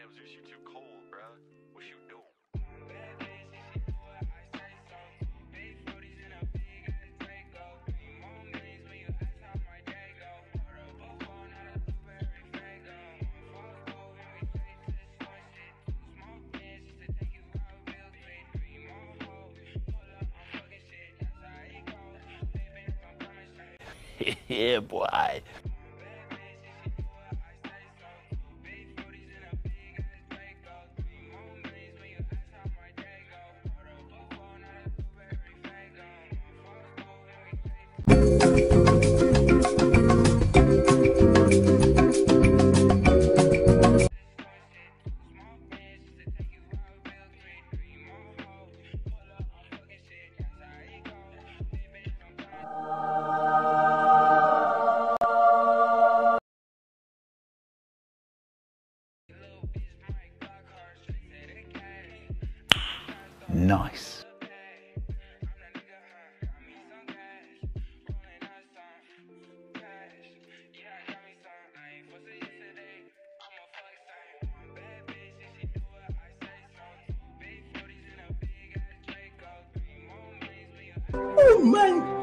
Sam's, your shit too cold, bruh. What you doing? Yeah, boy. Nice. Oh man.